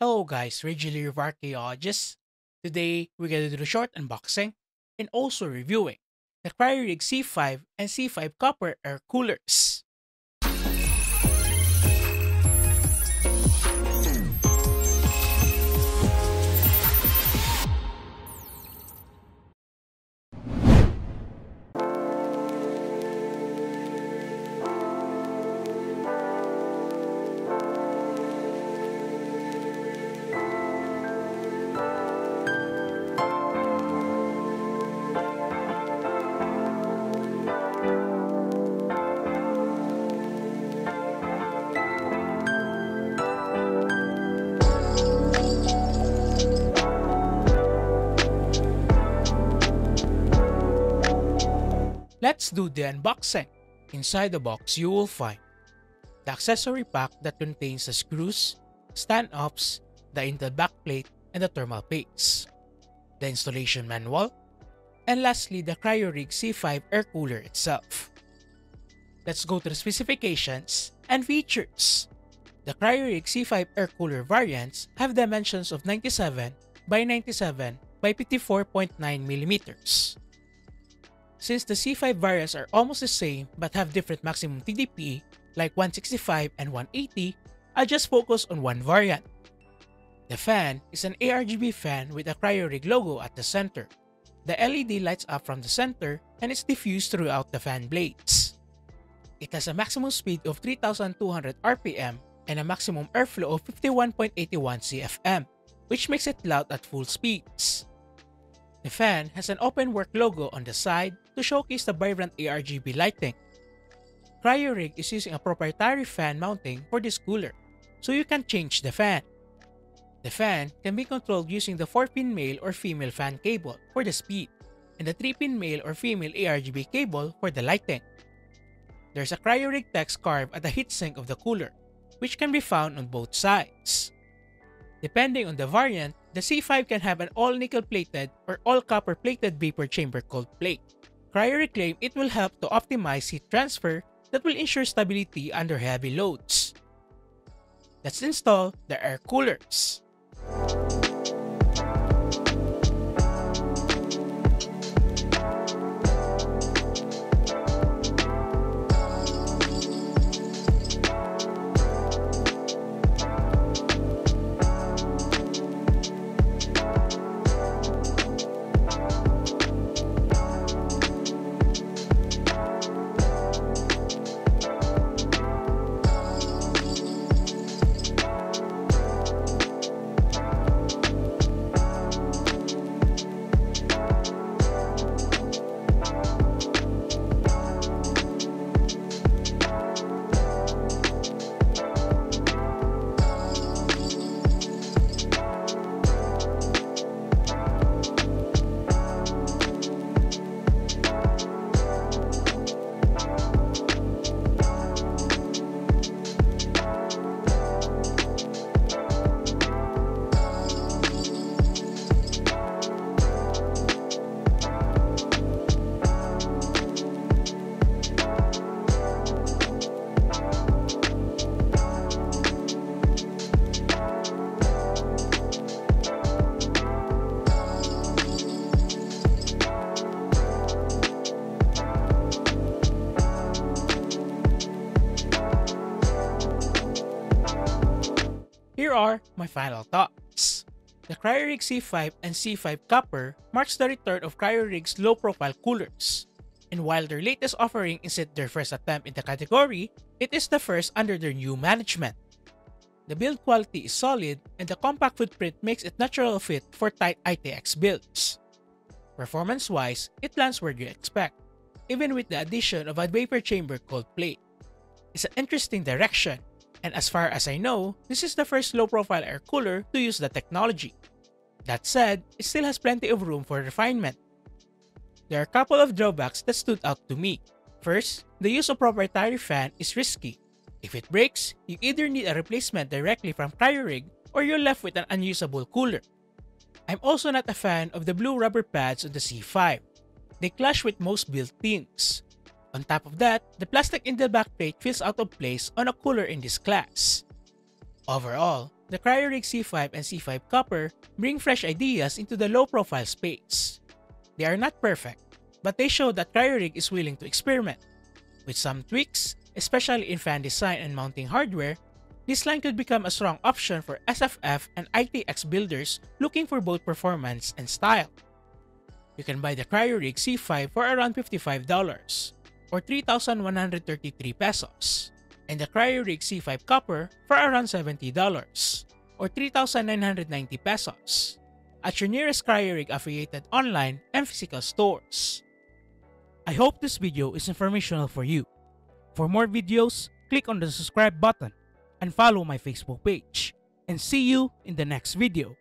Hello guys, Reggie Lee of RKiologist. Today, we're going to do a short unboxing and also reviewing the Cryorig C5 and C5 copper air coolers. Let's do the unboxing. Inside the box, you will find the accessory pack that contains the screws, stand-ups, the Intel backplate, and the thermal paste, the installation manual, and lastly, the Cryorig C5 air cooler itself. Let's go to the specifications and features. The Cryorig C5 air cooler variants have dimensions of 97 by 97 by 54.9 millimeters. Since the C5 variants are almost the same but have different maximum TDP like 165 and 180, I'll just focus on one variant. The fan is an ARGB fan with a Cryorig logo at the center. The LED lights up from the center and is diffused throughout the fan blades. It has a maximum speed of 3200 RPM and a maximum airflow of 51.81 CFM, which makes it loud at full speeds. The fan has an openwork logo on the side to showcase the vibrant ARGB lighting. Cryorig is using a proprietary fan mounting for this cooler, so you can change the fan. The fan can be controlled using the 4-pin male or female fan cable for the speed and the 3-pin male or female ARGB cable for the lighting. There's a Cryorig text carved at the heatsink of the cooler, which can be found on both sides. Depending on the variant, the C5 can have an all-nickel-plated or all-copper-plated vapor chamber cold plate. CryoReclaim it will help to optimize heat transfer that will ensure stability under heavy loads. Let's install the air coolers. Here are my final thoughts. The Cryorig C5 and C5 Copper marks the return of Cryorig's low-profile coolers, and while their latest offering isn't their first attempt in the category, it is the first under their new management. The build quality is solid, and the compact footprint makes it natural fit for tight ITX builds. Performance-wise, it lands where you expect, even with the addition of a vapor chamber cold plate. It's an interesting direction, and as far as I know, this is the first low-profile air cooler to use the technology. That said, it still has plenty of room for refinement. There are a couple of drawbacks that stood out to me. First, the use of proprietary fan is risky. If it breaks, you either need a replacement directly from Cryorig or you're left with an unusable cooler. I'm also not a fan of the blue rubber pads on the C5. They clash with most built-ins. On top of that, the plastic in the backplate feels out of place on a cooler in this class. Overall, the Cryorig C5 and C5 Copper bring fresh ideas into the low-profile space. They are not perfect, but they show that Cryorig is willing to experiment. With some tweaks, especially in fan design and mounting hardware, this line could become a strong option for SFF and ITX builders looking for both performance and style. You can buy the Cryorig C5 for around $55 or 3,133 pesos, and the Cryorig C5 Copper for around $70 or 3,990 pesos at your nearest Cryorig affiliated online and physical stores. I hope this video is informational for you. For more videos, click on the subscribe button and follow my Facebook page. And see you in the next video.